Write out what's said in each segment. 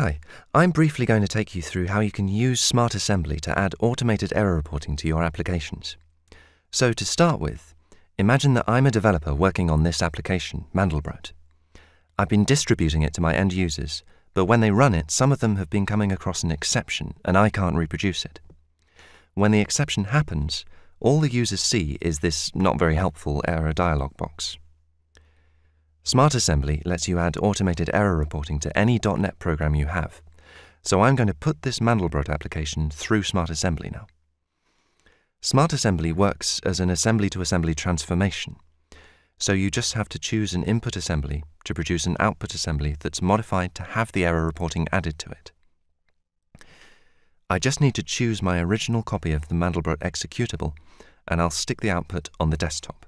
Hi, I'm briefly going to take you through how you can use SmartAssembly to add automated error reporting to your applications. So to start with, imagine that I'm a developer working on this application, Mandelbrot. I've been distributing it to my end users, but when they run it, some of them have been coming across an exception and I can't reproduce it. When the exception happens, all the users see is this not very helpful error dialog box. SmartAssembly lets you add automated error reporting to any .NET program you have. So I'm going to put this Mandelbrot application through SmartAssembly now. SmartAssembly works as an assembly-to-assembly transformation. So you just have to choose an input assembly to produce an output assembly that's modified to have the error reporting added to it. I just need to choose my original copy of the Mandelbrot executable, and I'll stick the output on the desktop.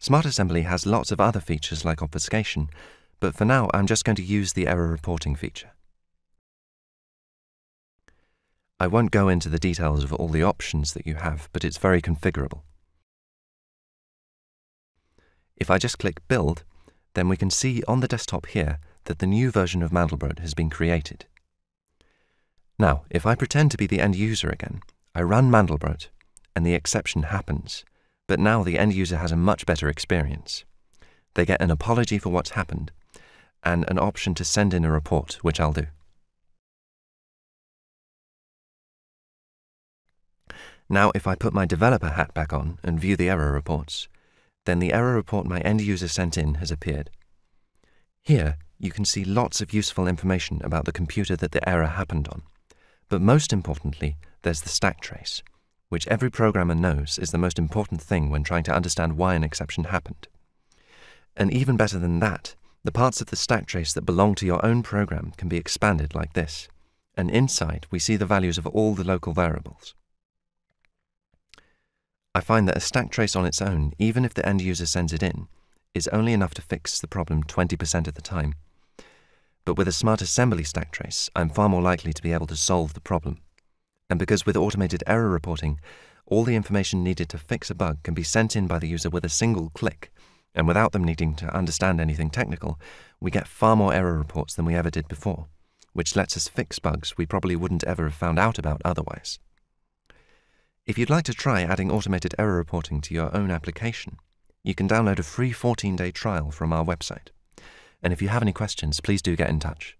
SmartAssembly has lots of other features like obfuscation, but for now I'm just going to use the error reporting feature. I won't go into the details of all the options that you have, but it's very configurable. If I just click Build, then we can see on the desktop here that the new version of Mandelbrot has been created. Now, if I pretend to be the end user again, I run Mandelbrot, and the exception happens. But now the end user has a much better experience. They get an apology for what's happened and an option to send in a report, which I'll do. Now, if I put my developer hat back on and view the error reports, then the error report my end user sent in has appeared. Here, you can see lots of useful information about the computer that the error happened on. But most importantly, there's the stack trace, which every programmer knows is the most important thing when trying to understand why an exception happened. And even better than that, the parts of the stack trace that belong to your own program can be expanded like this, and inside we see the values of all the local variables. I find that a stack trace on its own, even if the end user sends it in, is only enough to fix the problem 20% of the time. But with a SmartAssembly stack trace, I'm far more likely to be able to solve the problem. And because with automated error reporting, all the information needed to fix a bug can be sent in by the user with a single click, and without them needing to understand anything technical, we get far more error reports than we ever did before, which lets us fix bugs we probably wouldn't ever have found out about otherwise. If you'd like to try adding automated error reporting to your own application, you can download a free 14-day trial from our website. And if you have any questions, please do get in touch.